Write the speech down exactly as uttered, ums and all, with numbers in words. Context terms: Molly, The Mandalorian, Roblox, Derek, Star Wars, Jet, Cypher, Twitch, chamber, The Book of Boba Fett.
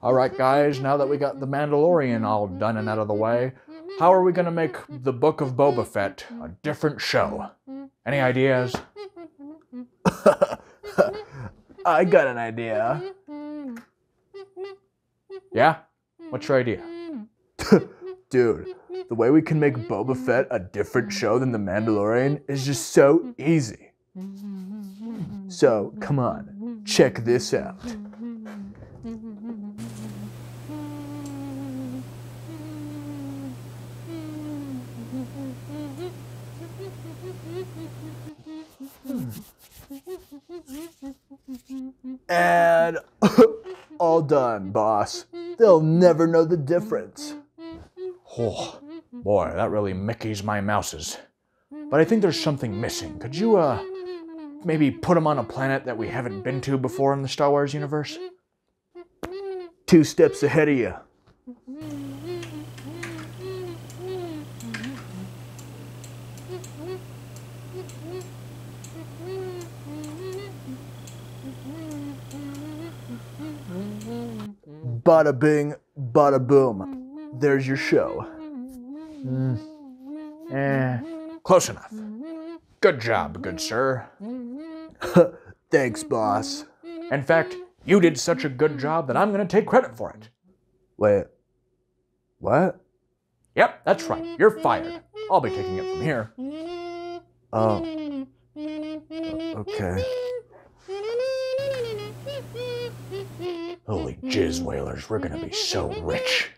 All right, guys, now that we got The Mandalorian all done and out of the way, how are we going to make The Book of Boba Fett a different show? Any ideas? I got an idea. Yeah? What's your idea? Dude, the way we can make Boba Fett a different show than The Mandalorian is just so easy. So, come on, check this out. And all done, boss. They'll never know the difference. Oh, boy, that really Mickeys my mouses. But I think there's something missing. Could you, uh, maybe put them on a planet that we haven't been to before in the Star Wars universe? Two steps ahead of you. Bada bing, bada boom. There's your show. Mm. Eh. Close enough. Good job, good sir. Thanks, boss. In fact, you did such a good job that I'm going to take credit for it. Wait. What? Yep, that's right. You're fired. I'll be taking it from here. Oh. Okay. Holy jizz, whalers, we're gonna be so rich.